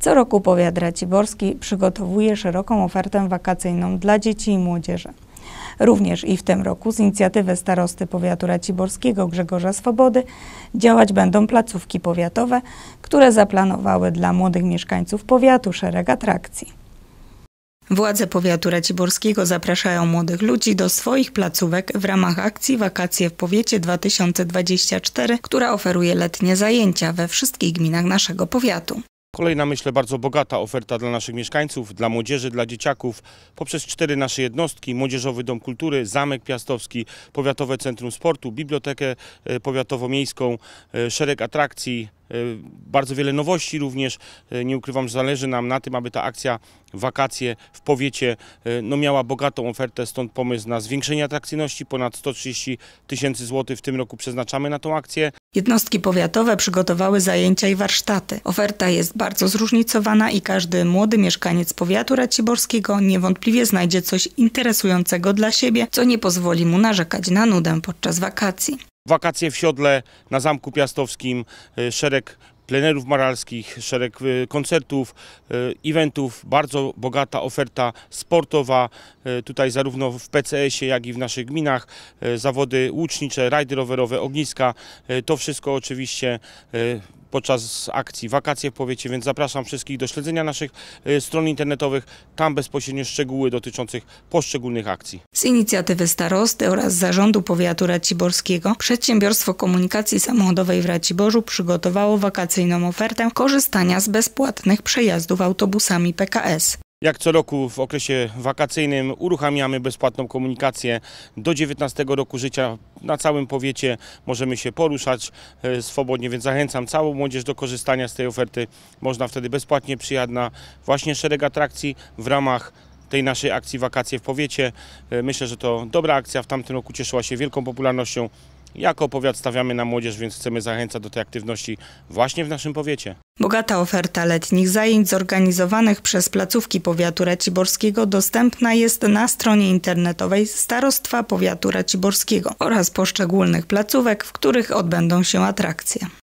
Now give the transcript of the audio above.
Co roku powiat raciborski przygotowuje szeroką ofertę wakacyjną dla dzieci i młodzieży. Również i w tym roku z inicjatywy starosty powiatu raciborskiego Grzegorza Swobody działać będą placówki powiatowe, które zaplanowały dla młodych mieszkańców powiatu szereg atrakcji. Władze powiatu raciborskiego zapraszają młodych ludzi do swoich placówek w ramach akcji Wakacje w Powiecie 2024, która oferuje letnie zajęcia we wszystkich gminach naszego powiatu. Kolejna, myślę, bardzo bogata oferta dla naszych mieszkańców, dla młodzieży, dla dzieciaków. Poprzez 4 nasze jednostki, Młodzieżowy Dom Kultury, Zamek Piastowski, Powiatowe Centrum Sportu, Bibliotekę Powiatowo-Miejską, szereg atrakcji, bardzo wiele nowości również. Nie ukrywam, że zależy nam na tym, aby ta akcja Wakacje w Powiecie miała bogatą ofertę, stąd pomysł na zwiększenie atrakcyjności. Ponad 130 000 złotych w tym roku przeznaczamy na tą akcję. Jednostki powiatowe przygotowały zajęcia i warsztaty. Oferta jest bardzo zróżnicowana i każdy młody mieszkaniec powiatu raciborskiego niewątpliwie znajdzie coś interesującego dla siebie, co nie pozwoli mu narzekać na nudę podczas wakacji. Wakacje w Siodle, na Zamku Piastowskim, szereg plenerów malarskich, szereg koncertów, eventów, bardzo bogata oferta sportowa, tutaj zarówno w PCS-ie, jak i w naszych gminach, zawody łucznicze, rajdy rowerowe, ogniska, to wszystko oczywiście podczas akcji Wakacje w Powiecie, więc zapraszam wszystkich do śledzenia naszych stron internetowych, tam bezpośrednio szczegóły dotyczących poszczególnych akcji. Z inicjatywy starosty oraz zarządu powiatu raciborskiego Przedsiębiorstwo Komunikacji Samochodowej w Raciborzu przygotowało wakacyjną ofertę korzystania z bezpłatnych przejazdów autobusami PKS. Jak co roku w okresie wakacyjnym uruchamiamy bezpłatną komunikację. Do 19 roku życia na całym powiecie możemy się poruszać swobodnie, więc zachęcam całą młodzież do korzystania z tej oferty. Można wtedy bezpłatnie przyjechać na właśnie szereg atrakcji w ramach tej naszej akcji Wakacje w Powiecie. Myślę, że to dobra akcja. W tamtym roku cieszyła się wielką popularnością. Jako powiat stawiamy na młodzież, więc chcemy zachęcać do tej aktywności właśnie w naszym powiecie. Bogata oferta letnich zajęć zorganizowanych przez placówki powiatu raciborskiego dostępna jest na stronie internetowej Starostwa Powiatu Raciborskiego oraz poszczególnych placówek, w których odbędą się atrakcje.